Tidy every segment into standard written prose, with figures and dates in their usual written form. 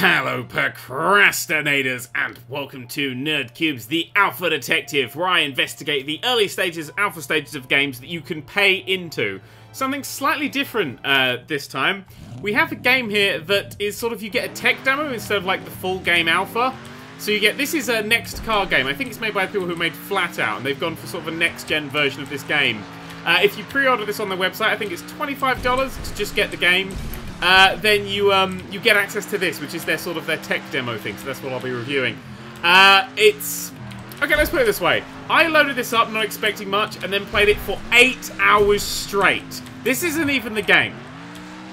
Hello procrastinators and welcome to Nerdcubed's The Alpha Detective, where I investigate the early stages, alpha stages of games that you can pay into. Something slightly different this time. We have a game here that is sort of, you get a tech demo instead of like the full game alpha. So you get, this is a Next Car Game. I think it's made by people who made FlatOut and they've gone for sort of a next gen version of this game. If you pre-order this on their website, I think it's $25 to just get the game. Then you get access to this, which is their sort of their tech demo thing, so that's what I'll be reviewing. Okay, let's put it this way. I loaded this up, not expecting much, and then played it for 8 hours straight. This isn't even the game.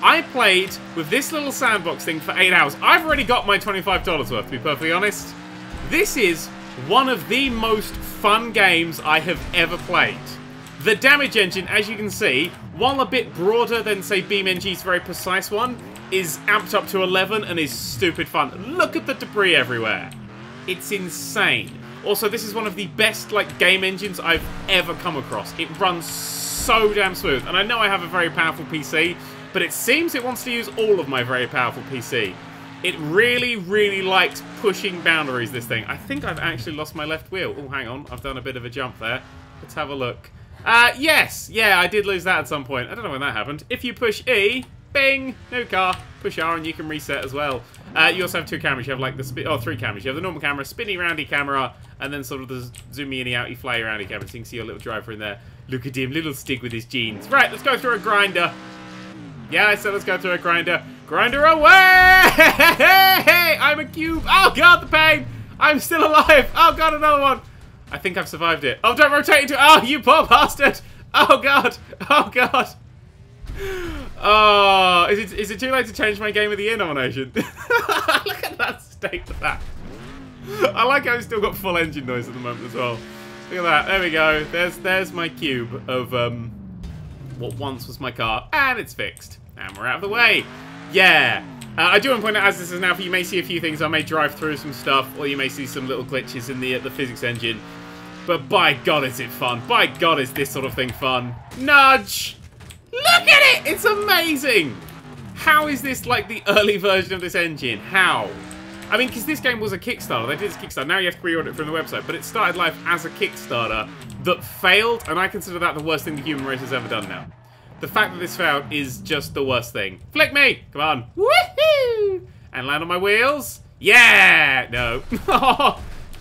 I played with this little sandbox thing for 8 hours. I've already got my $25 worth, to be perfectly honest. This is one of the most fun games I have ever played. The damage engine, as you can see, while a bit broader than, say, BeamNG's very precise one, is amped up to 11 and is stupid fun. Look at the debris everywhere. It's insane. Also, this is one of the best, like, game engines I've ever come across. It runs so damn smooth. And I know I have a very powerful PC, but it seems it wants to use all of my very powerful PC. It really, really likes pushing boundaries, this thing. I think I've actually lost my left wheel. Oh, hang on. I've done a bit of a jump there. Let's have a look. Yes! Yeah, I did lose that at some point. I don't know when that happened. If you push E, bing! New car. Push R and you can reset as well. You also have two cameras. You have like the three cameras. You have the normal camera, spinny roundy camera, and then sort of the zoomy inny outy fly roundy camera. So you can see your little driver in there. Look at him, little stick with his jeans. Right, let's go through a grinder. Yeah, I said let's go through a grinder. Grinder away! I'm a cube. Oh god, the pain! I'm still alive. Oh god, another one. I think I've survived it. Oh, don't rotate into... Oh, you poor bastard! Oh, God! Oh, God! Oh, is it too late to change my Game of the Year nomination? Look at that state of that. I like how I've still got full engine noise at the moment as well. Look at that. There we go. There's my cube of what once was my car. And it's fixed. And we're out of the way. Yeah. I do want to point out, as this is an alpha, you may see a few things. I may drive through some stuff, or you may see some little glitches in the physics engine. But by God, is it fun. By God, is this sort of thing fun. Nudge! Look at it! It's amazing! How is this, like, the early version of this engine? How? I mean, because this game was a Kickstarter. They did this Kickstarter. Now you have to pre-order it from the website. But it started life as a Kickstarter that failed, and I consider that the worst thing the human race has ever done now. The fact that this failed is just the worst thing. Flick me! Come on. Woohoo! And land on my wheels. Yeah! No.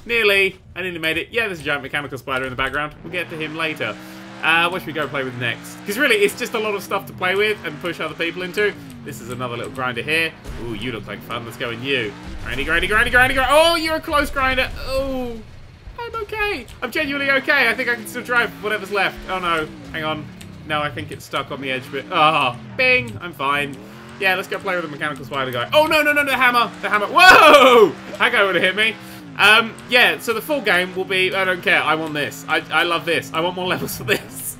Nearly. I nearly made it. Yeah, there's a giant mechanical spider in the background. We'll get to him later. What should we go play with next? Because really, it's just a lot of stuff to play with and push other people into. This is another little grinder here. Ooh, you look like fun. Let's go in you. Grindy, grindy, grindy, grindy, grindy. Oh, you're a close grinder. Oh, I'm okay. I'm genuinely okay. I think I can still drive whatever's left. Oh, no. Hang on. No, I think it's stuck on the edge bit. Ah, oh, bing! I'm fine. Yeah, let's go play with the mechanical spider guy. Oh, no, no, no, the hammer! The hammer. Whoa! That guy would have hit me. Yeah, so the full game will be, I don't care, I want this. I love this. I want more levels for this.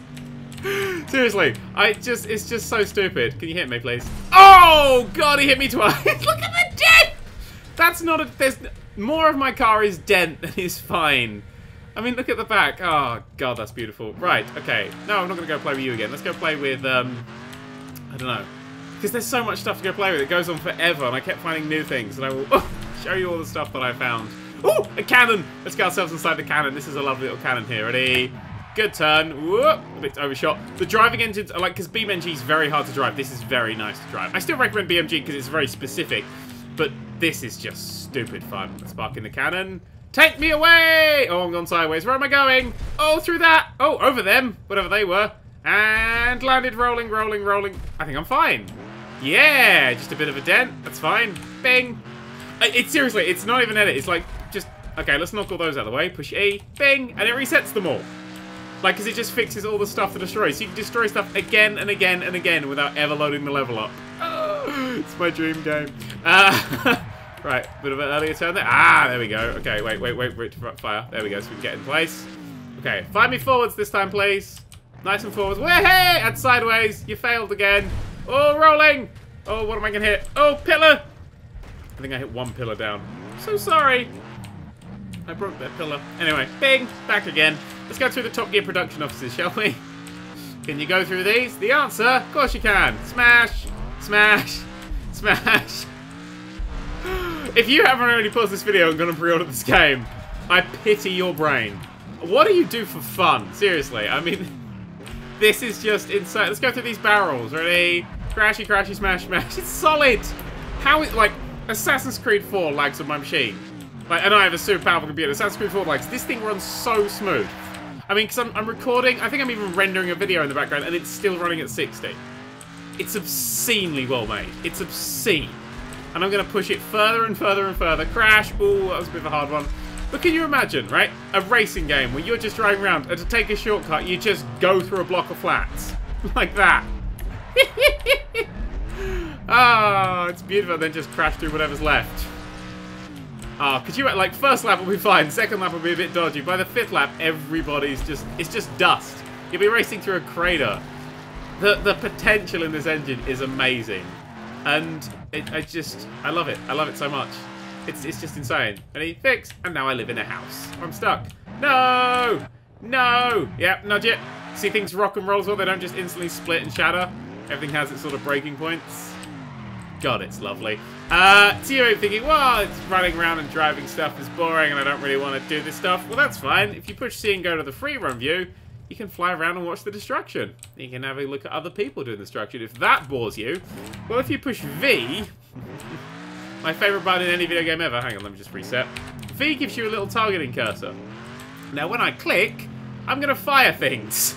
Seriously, it's just so stupid. Can you hit me, please? Oh, God, he hit me twice! Look at the dent! That's not a, there's, more of my car is dent than is fine. I mean, look at the back. Oh, God, that's beautiful. Right, okay. No, I'm not going to go play with you again. Let's go play with, I don't know. Because there's so much stuff to go play with. It goes on forever, and I kept finding new things. And I will show you all the stuff that I found. Ooh, a cannon! Let's get ourselves inside the cannon. This is a lovely little cannon here. Ready? Good turn. Whoop! A bit overshot. The driving engines are like, because BeamNG is very hard to drive. This is very nice to drive. I still recommend BeamNG because it's very specific. But this is just stupid fun. Let's park in the cannon. Take me away! Oh, I'm gone sideways. Where am I going? Oh, through that! Oh, over them! Whatever they were. And landed rolling, rolling, rolling. I think I'm fine. Yeah! Just a bit of a dent. That's fine. Bing! It's seriously, it's not even edit. It's like, just... Okay, let's knock all those out of the way. Push E. Bing! And it resets them all. Like, because it just fixes all the stuff to destroy. So you can destroy stuff again and again and again without ever loading the level up. Oh, it's my dream game. Right, a bit of an earlier turn there. Ah, there we go. Okay, wait, wait, wait for it to fire. There we go, so we can get in place. Okay, fire me forwards this time, please. Nice and forwards. Way-hey! And sideways. You failed again. Oh, rolling. Oh, what am I going to hit? Oh, pillar. I think I hit one pillar down. I'm so sorry. I broke that pillar. Anyway, bing, back again. Let's go through the Top Gear production offices, shall we? Can you go through these? The answer, of course you can. Smash, smash, smash. If you haven't already paused this video and gone and pre-ordered this game, I pity your brain. What do you do for fun? Seriously, I mean, this is just insane. Let's go through these barrels. Ready? Crashy, crashy, smash, smash. It's solid. How is, like, Assassin's Creed 4 lags on my machine. Like, and I have a super powerful computer. Assassin's Creed 4 lags. This thing runs so smooth. I mean, because I'm recording, I think I'm even rendering a video in the background, and it's still running at 60. It's obscenely well made. It's obscene. And I'm going to push it further and further and further. Crash. Ooh, that was a bit of a hard one. But can you imagine, right? A racing game where you're just driving around, and to take a shortcut, you just go through a block of flats. Like that. Ah, oh, it's beautiful. Then just crash through whatever's left. Ah, oh, could you, like, first lap will be fine, second lap will be a bit dodgy. By the fifth lap, everybody's just, it's just dust. You'll be racing through a crater. The potential in this engine is amazing. And I love it. I love it so much. It's just insane. Ready? Fix. And now I live in a house. I'm stuck. No! No! Yep, nudge it. See, things rock and roll as well. They don't just instantly split and shatter. Everything has its sort of breaking points. God, it's lovely. So you're thinking, well, it's running around and driving stuff is boring and I don't really want to do this stuff. Well, that's fine. If you push C and go to the free run view, you can fly around and watch the destruction. You can have a look at other people doing destruction. If that bores you, well, if you push V, my favorite button in any video game ever. Hang on, let me just reset. V gives you a little targeting cursor. Now, when I click, I'm going to fire things.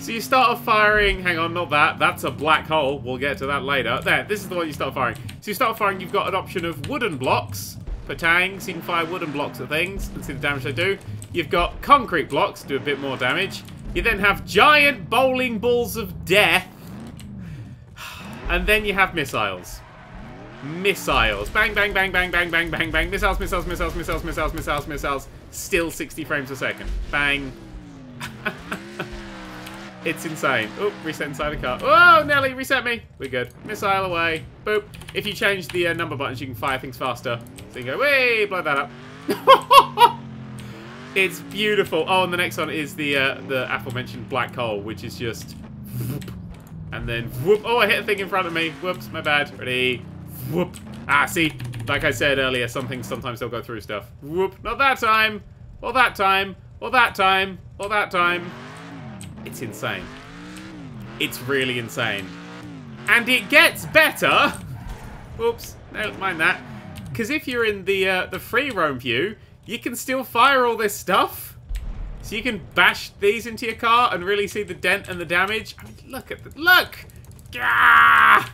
So you start off firing, hang on, not that, that's a black hole, we'll get to that later. There, this is the one you start firing. So you start firing, you've got an option of wooden blocks, patang, so you can fire wooden blocks at things, and see the damage they do. You've got concrete blocks, do a bit more damage. You then have giant bowling balls of death. And then you have missiles. Missiles. Bang, bang, bang, bang, bang, bang, bang, bang. Missiles, missiles, missiles, missiles, missiles, missiles, missiles. Still 60 frames a second. Bang. It's insane. Oh, reset inside the car. Oh, Nelly, reset me. We're good. Missile away. Boop. If you change the number buttons, you can fire things faster. So you go, whee, blow that up. It's beautiful. Oh, and the next one is the aforementioned black hole, which is just... Whoop, and then whoop. Oh, I hit a thing in front of me. Whoops, my bad. Ready? Whoop. Ah, see? Like I said earlier, some things sometimes they'll go through stuff. Whoop. Not that time. Or that time. Or that time. Or that time. It's insane. It's really insane. And it gets better! Oops, don't mind that. Because if you're in the free roam view, you can still fire all this stuff. So you can bash these into your car and really see the dent and the damage. I mean, look at the... Look! Gah!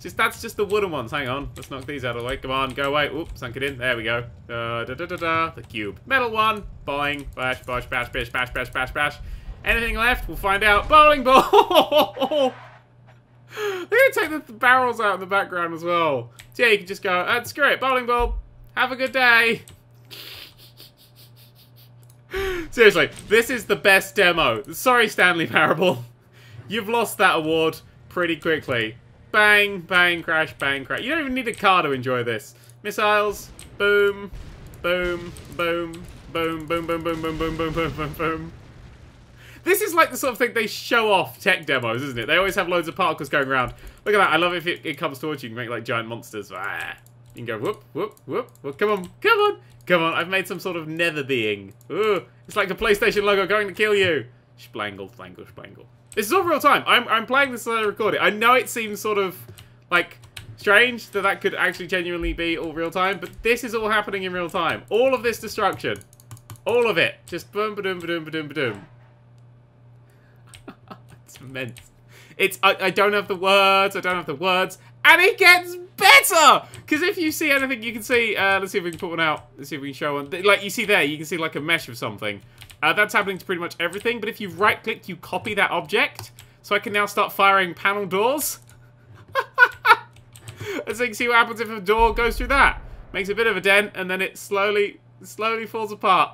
Just, that's just the wooden ones. Hang on. Let's knock these out of the way. Come on, go away. Oop, sunk it in. There we go. Da-da-da-da. The cube. Metal one. Boing. Bash, bash, bash, bash, bash, bash, bash, bash. Anything left? We'll find out. Bowling ball! They're going to take the barrels out in the background as well. So yeah, you can just go, screw it, bowling ball. Have a good day. Seriously, this is the best demo. Sorry, Stanley Parable. You've lost that award pretty quickly. Bang, bang, crash, bang, crash. You don't even need a car to enjoy this. Missiles. Boom. Boom. Boom. Boom. Boom. Boom. Boom. Boom. Boom. Boom. Boom. Boom. Boom. This is like the sort of thing they show off tech demos, isn't it? They always have loads of particles going around. Look at that. I love it if it comes towards you. You can make like giant monsters. Ah. You can go whoop, whoop, whoop. Well, come on, come on, come on. I've made some sort of nether being. Ooh, it's like a PlayStation logo going to kill you. Splangle, flangle, splangle. This is all real time. I'm playing this as I record it. I know it seems sort of like strange that that could actually genuinely be all real time, but this is all happening in real time. All of this destruction. All of it. Just boom, ba-doom, ba-doom, ba-doom, ba-doom. Immense. It's I don't have the words. I don't have the words, and it gets better. Because if you see anything, you can see. Let's see if we can put one out. Let's see if we can show one. Like you see there, you can see like a mesh of something. That's happening to pretty much everything. But if you right-click, you copy that object. So I can now start firing panel doors. As you can see, what happens if a door goes through that? Makes a bit of a dent, and then it slowly falls apart.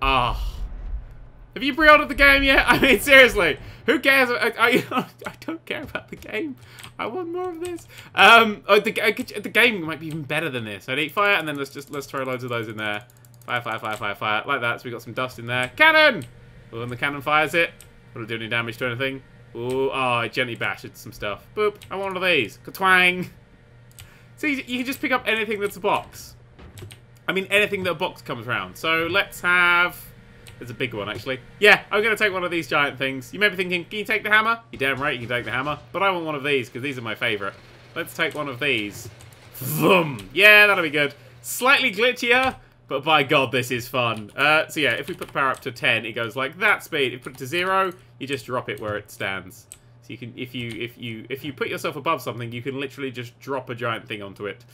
Ah. Oh. Have you pre-ordered the game yet? I mean, seriously, who cares? I don't care about the game. I want more of this. The game might be even better than this. I'd eat fire, and then let's throw loads of those in there. Fire, fire, fire, fire, fire, like that. So we got some dust in there. Cannon. Well, when the cannon fires it, will it do any damage to anything? Ooh, oh, I gently bashed some stuff. Boop. I want one of these. Ka-twang. So you can just pick up anything that's a box. I mean, anything that a box comes around. So let's have... There's a big one, actually. Yeah, I'm going to take one of these giant things. You may be thinking, can you take the hammer? You're damn right you can take the hammer. But I want one of these, because these are my favourite. Let's take one of these. Vroom! Yeah, that'll be good. Slightly glitchier, but by God, this is fun. So yeah, if we put the power up to 10, it goes like that speed. If you put it to 0, you just drop it where it stands. So you can, if you put yourself above something, you can literally just drop a giant thing onto it.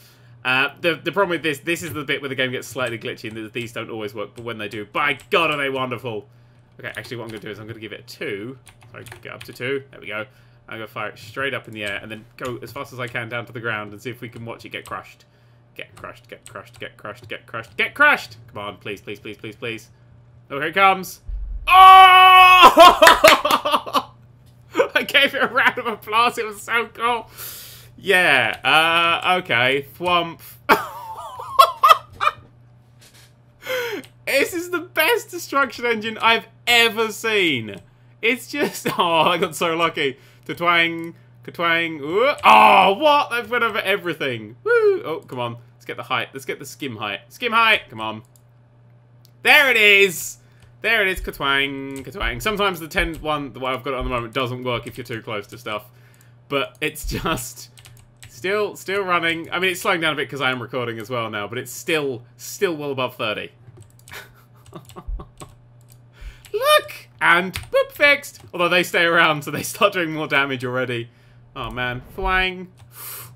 The problem with this is the bit where the game gets slightly glitchy and these don't always work, but when they do, by God, are they wonderful! Okay, actually what I'm going to do is I'm going to give it a 2. Sorry, get up to 2. There we go. I'm going to fire it straight up in the air and then go as fast as I can down to the ground and see if we can watch it get crushed. Get crushed, get crushed, get crushed, get crushed, get crushed! Come on, please, please, please, please, please. Oh, here it comes. Oh! I gave it a round of applause, it was so cool! Yeah, okay, thwomp. This is the best destruction engine I've ever seen. It's just, oh, I got so lucky. Ka-twang, ka-twang, ooh. Oh, what? They've went over everything. Woo, oh, come on, let's get the height, let's get the skim height. Skim height, come on. There it is. There it is, ka-twang, ka-twang. Sometimes the 10 one, the way I've got it on the moment, doesn't work if you're too close to stuff. But it's just... Still running. I mean, it's slowing down a bit because I am recording as well now, but it's still well above 30. Look! And boop fixed! Although they stay around, so they start doing more damage already. Oh, man. Thwang.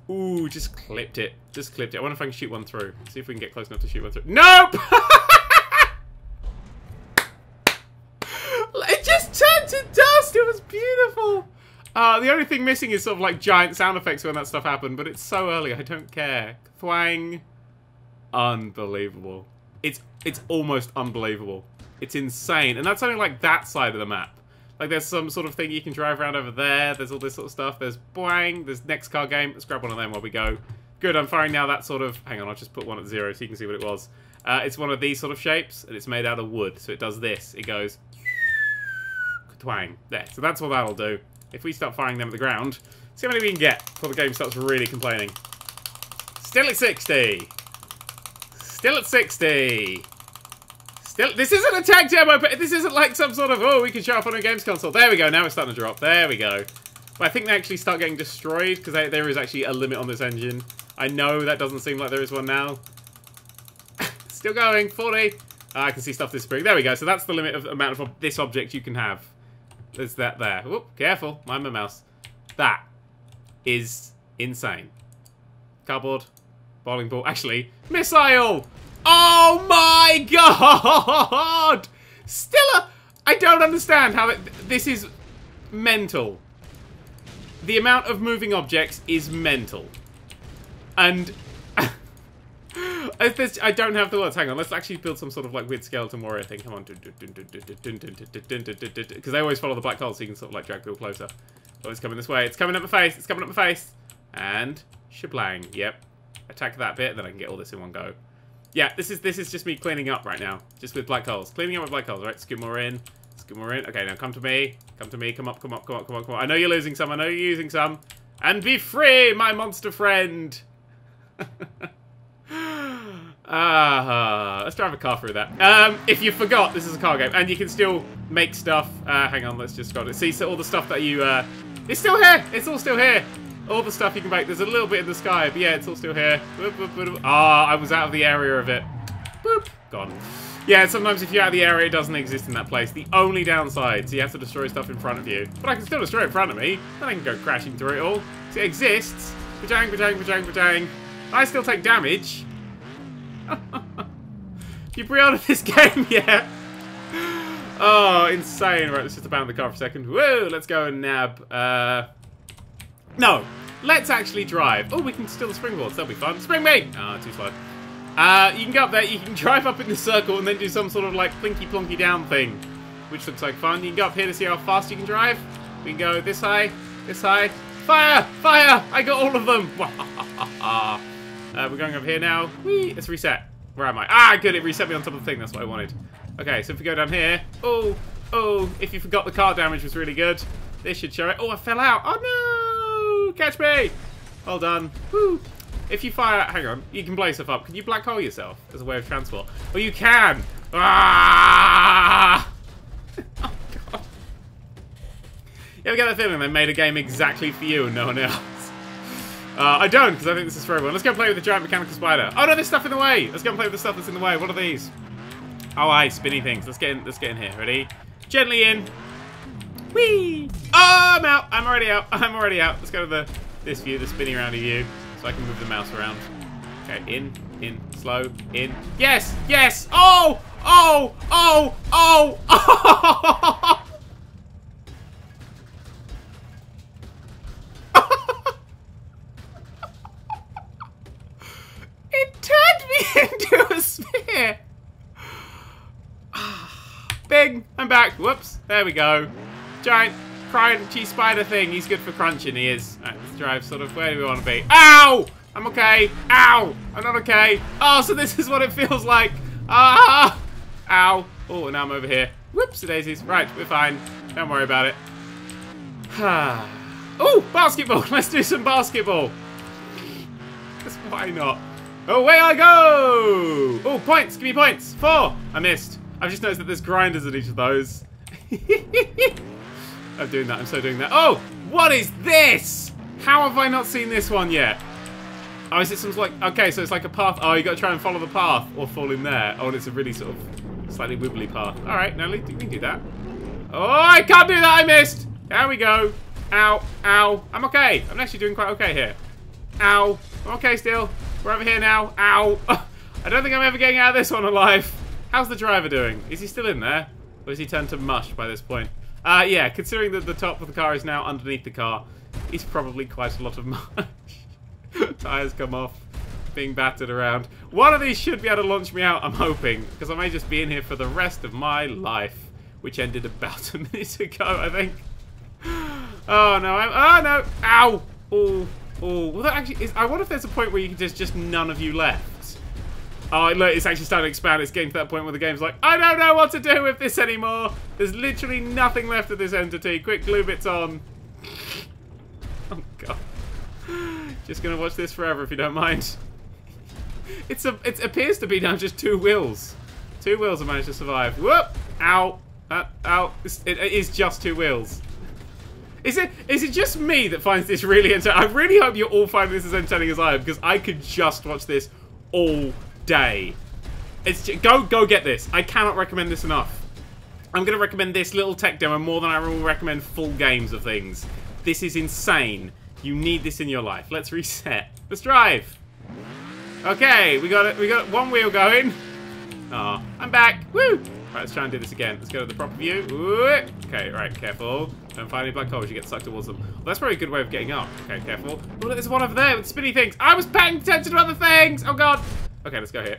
Ooh, just clipped it. Just clipped it. I wonder if I can shoot one through. See if we can get close enough to shoot one through. Nope! It just turned to dust! It was beautiful! The only thing missing is sort of like giant sound effects when that stuff happened, but it's so early, I don't care. Thwang. Unbelievable. It's almost unbelievable. It's insane. And that's only like that side of the map. Like there's some sort of thing you can drive around over there, there's all this sort of stuff, there's boing, there's Next Car Game. Let's grab one of them while we go. Good, I'm firing now that sort of... Hang on, I'll just put one at 0 so you can see what it was. It's one of these sort of shapes, and it's made out of wood, so it does this. It goes... Thwang. There, so that's what that'll do. If we start firing them at the ground, see how many we can get before the game starts really complaining. Still at 60. Still at 60. Still, this isn't a tag demo, but this isn't like some sort of, oh, we can show up on a games console. There we go, now it's starting to drop. There we go. But I think they actually start getting destroyed because there is actually a limit on this engine. I know that doesn't seem like there is one now. Still going, 40. I can see stuff this spring. There we go, so that's the limit of the amount of this object you can have. There's that there. Whoop, careful. Mind my mouse. That is insane. Cardboard. Bowling ball. Actually, missile! Oh my God! Still a... I don't understand how it... This is mental. The amount of moving objects is mental. And... I don't have the words. Hang on, let's actually build some sort of like weird skeleton warrior thing. Come on. Because they always follow the black hole, so you can sort of like drag people closer. Oh, it's coming this way. It's coming up my face. It's coming up my face. And sheblang. Yep. Attack that bit, then I can get all this in one go. Yeah, this is just me cleaning up right now. Just with black holes. Cleaning up with black holes, right? Scoot more in. Scoot more in. Okay, now come to me. Come to me. Come up, come up, come up, come up, come up. I know you're losing some. I know you're using some. And be free, my monster friend. Let's drive a car through that. If you forgot, this is a car game, and you can still make stuff. Hang on, let's just scroll it. See, so all the stuff that you, it's still here! It's all still here! All the stuff you can make. There's a little bit in the sky, but yeah, it's all still here. Ah, I was out of the area of it. Boop! Gone. Yeah, sometimes if you're out of the area, it doesn't exist in that place. The only downside, so you have to destroy stuff in front of you. But I can still destroy it in front of me, then I can go crashing through it all. So it exists. Ba-dang, ba-dang, ba-dang, ba-dang. I still take damage. You pre-ordered this game yet? Oh, insane. Right, let's just abandon the car for a second. Whoa, let's go and nab. No, let's actually drive. Oh, we can steal the springboards. That'll be fun. Spring me! Ah, oh, too slow. You can go up there. You can drive up in the circle and then do some sort of like plinky-plonky down thing, which looks like fun. You can go up here to see how fast you can drive. We can go this high, this high. Fire! Fire! I got all of them! We're going over here now. Whee! Let's reset. Where am I? Ah, good, it reset me on top of the thing. That's what I wanted. Okay, so if we go down here. Oh, oh, if you forgot the car damage was really good. This should show it. Oh, I fell out. Oh, no! Catch me! Well done. Woo! If you fire out, hang on, you can blow stuff up. Can you black hole yourself as a way of transport? Well, you can! Ah! Oh, God. You ever get that feeling they made a game exactly for you and no one else? I don't, because I think this is for everyone. Let's go and play with the giant mechanical spider. Oh, no, there's stuff in the way! Let's go and play with the stuff that's in the way. What are these? Oh, aye, spinny things. Let's get in here. Ready? Gently in. Whee! Oh, I'm out. I'm already out. Let's go to this view, the spinny roundy view, so I can move the mouse around. Okay, in, slow, in. Yes, yes! Oh! It turned me into a sphere! Bing! I'm back. Whoops. There we go. Giant crunchy spider thing. He's good for crunching, he is. Alright, let's drive sort of where do we want to be? Ow! I'm okay. Ow! I'm not okay. Oh, so this is what it feels like. Ah! Ow. Oh, and now I'm over here. Whoops, daisies. Right, we're fine. Don't worry about it. Oh, basketball. Let's do some basketball. Why not? Away I go! Oh, points. Give me points. 4. I missed. I've just noticed that there's grinders at each of those. I'm so doing that. Oh! What is this? How have I not seen this one yet? Oh, is it some like... Okay, so it's like a path. Oh, you got to try and follow the path or fall in there. Oh, and it's a really sort of slightly wibbly path. All right, now we can do that. Oh, I can't do that. I missed. There we go. Ow. Ow. I'm okay. I'm actually doing quite okay here. Ow. I'm okay still. We're over here now. Ow. I don't think I'm ever getting out of this one alive. How's the driver doing? Is he still in there? Or has he turned to mush by this point? Yeah, considering that the top of the car is now underneath the car, he's probably quite a lot of mush. Tires come off, being battered around. One of these should be able to launch me out, I'm hoping, because I may just be in here for the rest of my life, which ended about a minute ago, I think. Oh no, oh no, ow! Oh, well that actually is, I wonder if there's a point where you can just none of you left. Oh, look, it's actually starting to expand. It's getting to that point where the game's like, I don't know what to do with this anymore. There's literally nothing left of this entity. Quick, glue bits on. Oh, God. Just gonna watch this forever if you don't mind. It appears to be now just 2 wheels. 2 wheels have managed to survive. Whoop! Ow! Ow! It is just 2 wheels. Is it just me that finds this really entertaining? I really hope you're all finding this as entertaining as I am, because I could just watch this all day. It's just, go get this. I cannot recommend this enough. I'm gonna recommend this little tech demo more than I will recommend full games of things. This is insane. You need this in your life. Let's reset. Let's drive. Okay, we got it. We got 1 wheel going. Oh, I'm back. Woo! Right, let's try and do this again. Let's go to the proper view. Woo! Okay, right, careful. Don't find any black holes. You get sucked towards them. Well, that's probably a good way of getting up. Okay, careful. Oh, look, there's one over there with spinny things. I was paying attention to other things. Oh God. Okay, let's go here.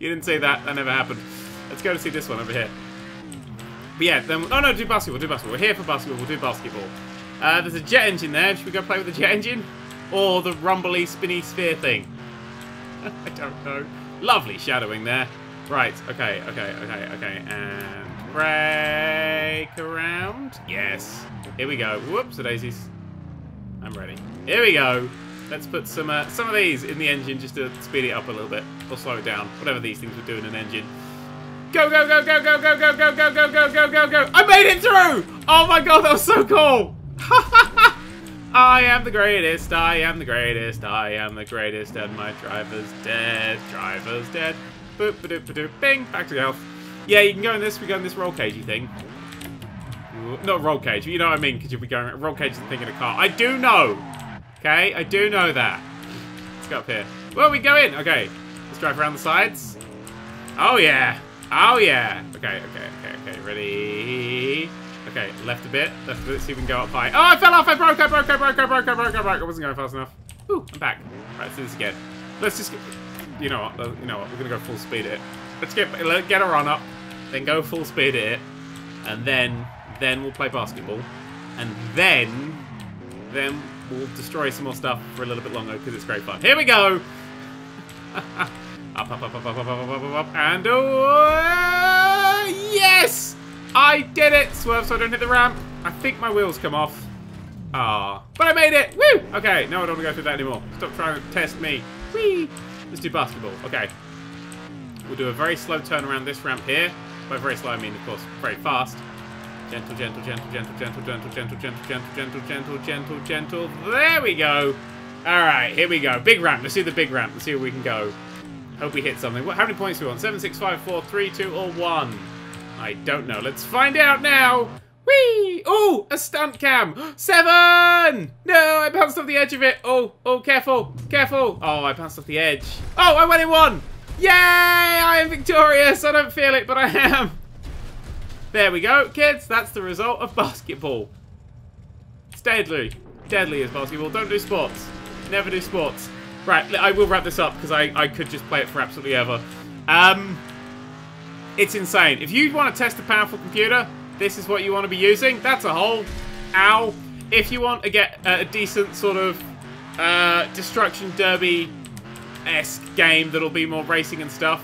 You didn't see that. That never happened. Let's go to see this one over here. But yeah, then. Oh no, do basketball. Do basketball. We're here for basketball. We'll do basketball. There's a jet engine there. Should we go play with the jet engine? Or the rumbly, spinny sphere thing? I don't know. Lovely shadowing there. Right, okay. And break around. Yes. Here we go. Whoops, the daisies. I'm ready. Here we go. Let's put some of these in the engine just to speed it up a little bit. Or slow it down. Whatever these things would do in an engine. Go, go, go. I made it through! Oh my God, that was so cool! I am the greatest, I am the greatest, I am the greatest, and my driver's dead. Boop, ba-doop, ba-doop, bing, back to health. Yeah, you can go in this, we go in this roll cagey thing. Not roll cage, but you know what I mean, because you'll be going, roll cage is the thing in a car. I do know, okay, I do know that. Let's go up here. Well, we go in, okay. Let's drive around the sides. Oh yeah. Okay, ready? Okay, left a bit, see if we can go up high. Oh, I fell off, I broke. I wasn't going fast enough. Ooh, I'm back. All right, let's do this again. Let's just, you know what, we're gonna go full speed at it. Let's get a run up, then go full speed at it, and then we'll play basketball, and then we'll destroy some more stuff for a little bit longer, because it's great fun. Here we go! Up, and yes! I did it! Swerve so I don't hit the ramp. I think my wheels come off. Ah, but I made it! Woo! Okay, now I don't want to go through that anymore. Stop trying to test me. Whee! Let's do basketball. Okay. We'll do a very slow turn around this ramp here. By very slow, I mean, of course, very fast. Gentle, gentle, gentle, gentle, gentle, gentle, gentle, gentle, gentle, gentle, gentle, gentle, gentle. There we go. All right, here we go. Big ramp. Let's do the big ramp. Let's see where we can go. Hope we hit something. How many points do we want? 7, 6, 5, 4, 3, 2, or 1? I don't know. Let's find out now. Whee! Oh, a stunt cam. 7! No, I bounced off the edge of it. Oh, careful, careful. Oh, I bounced off the edge. Oh, I went in 1. Yay! I am victorious. I don't feel it, but I am. There we go, kids. That's the result of basketball. It's deadly. Deadly is basketball. Don't do sports. Never do sports. Right, I will wrap this up because I could just play it for absolutely ever. It's insane. If you want to test a powerful computer, this is what you want to be using. That's a whole ow. If you want to get a decent sort of destruction derby-esque game that'll be more racing and stuff,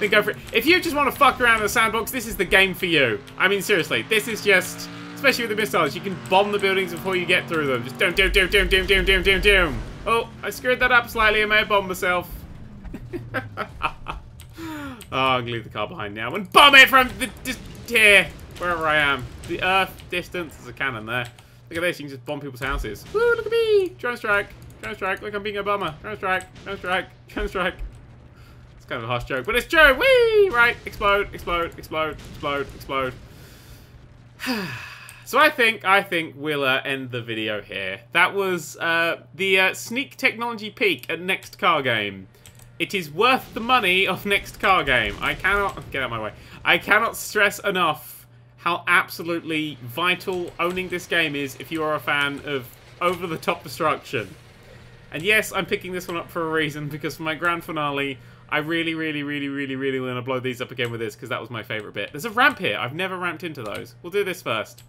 then go for it. If you just want to fuck around in the sandbox, this is the game for you. I mean, seriously, this is just, especially with the missiles, you can bomb the buildings before you get through them. Just doom, doom, doom, doom, doom, doom, doom, doom, doom. Oh, I screwed that up slightly. I may have bombed myself. Oh, I'm gonna leave the car behind now and bomb it from the just here, wherever I am. The earth distance. There's a cannon there. Look at this. You can just bomb people's houses. Woo! Look at me. Drone strike. Drone strike. Look, I'm being a bummer. Drone strike. Drone strike. Drone strike. Kind of a harsh joke, but it's true! Whee! Right, explode, explode, explode, explode, explode. So I think we'll end the video here. That was the sneak technology peek at Next Car Game. It is worth the money of Next Car Game. I cannot... Get out of my way. I cannot stress enough how absolutely vital owning this game is if you are a fan of over-the-top destruction. And yes, I'm picking this one up for a reason, because for my grand finale... I really, really, really, really, really want to blow these up again with this, because that was my favourite bit. There's a ramp here. I've never ramped into those. We'll do this first.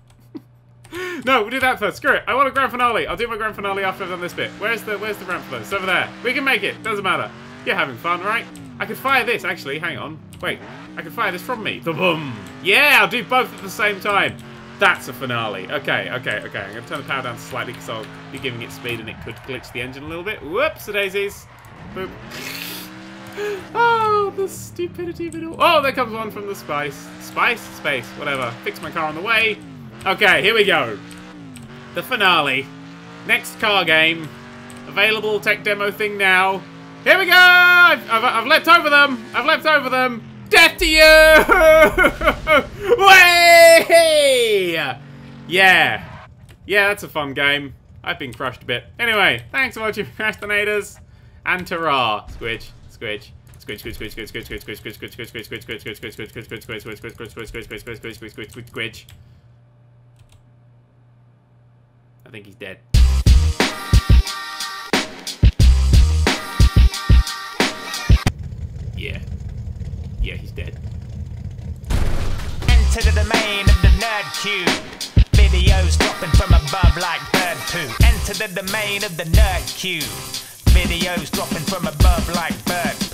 No, we'll do that first. Screw it. I want a grand finale. I'll do my grand finale after I've done this bit. Where's the ramp for those? It's over there. We can make it. Doesn't matter. You're having fun, right? I could fire this, actually. Hang on. Wait. I could fire this from me. Boom. Yeah, I'll do both at the same time. That's a finale. Okay. I'm going to turn the power down slightly, because I'll be giving it speed, and it could glitch the engine a little bit. Whoops-a-daisies. Boop. Oh, the stupidity of it all. Oh, there comes one from the space. Space, whatever. Fix my car on the way. Okay, here we go. The finale. Next Car Game. Available tech demo thing now. Here we go! I've leapt over them. I've leapt over them. Death to you! Way! Yeah, that's a fun game. I've been crushed a bit. Anyway, thanks for watching, Procrastinators. And ta-ra, Squidge. Squidge, squidge, squidge, squidge, squidge, squidge, squidge, squidge, squidge, squidge, squidge, squidge, squidge, squidge, squidge, squidge, squidge, squidge, squidge, squidge, squidge. I think he's dead. Yeah, he's dead. Enter the domain of the Nerdcubed. Videos dropping from above like bird poo. Enter the domain of the Nerdcubed. Videos dropping from above like birds.